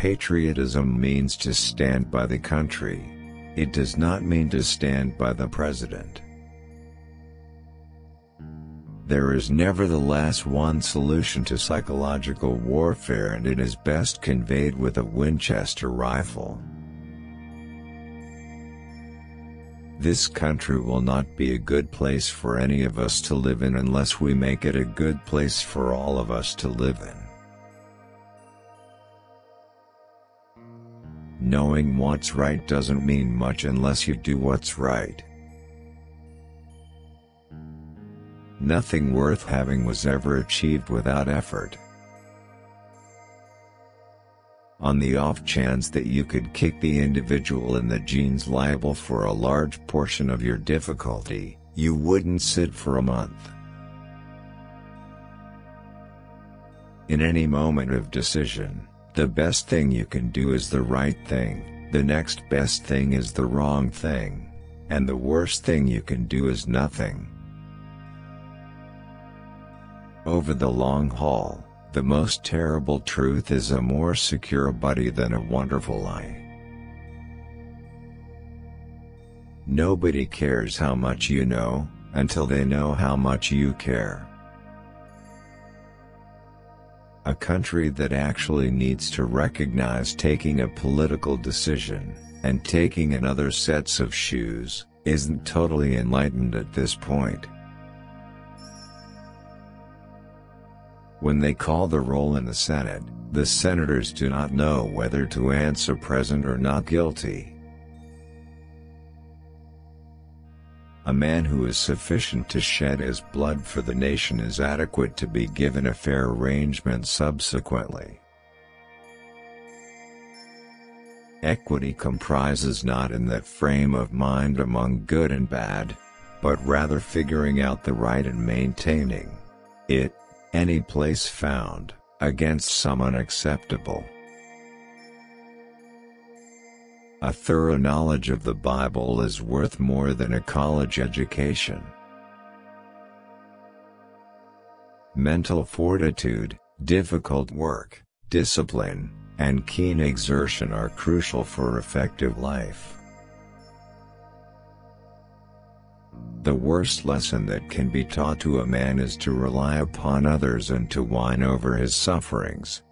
Patriotism means to stand by the country. It does not mean to stand by the president. There is nevertheless one solution to psychological warfare, and it is best conveyed with a Winchester rifle. This country will not be a good place for any of us to live in unless we make it a good place for all of us to live in. Knowing what's right doesn't mean much unless you do what's right. Nothing worth having was ever achieved without effort. On the off chance that you could kick the individual in the jeans liable for a large portion of your difficulty, you wouldn't sit for a month. In any moment of decision, the best thing you can do is the right thing, the next best thing is the wrong thing, and the worst thing you can do is nothing. Over the long haul, the most terrible truth is a more secure buddy than a wonderful lie. Nobody cares how much you know, until they know how much you care. A country that actually needs to recognize taking a political decision, and taking another sets of shoes, isn't totally enlightened at this point. When they call the roll in the Senate, the senators do not know whether to answer present or not guilty. A man who is sufficient to shed his blood for the nation is adequate to be given a fair arrangement subsequently. Equity comprises not in that frame of mind among good and bad, but rather figuring out the right and maintaining it, any place found, against some unacceptable. A thorough knowledge of the Bible is worth more than a college education. Mental fortitude, difficult work, discipline, and keen exertion are crucial for effective life. The worst lesson that can be taught to a man is to rely upon others and to whine over his sufferings.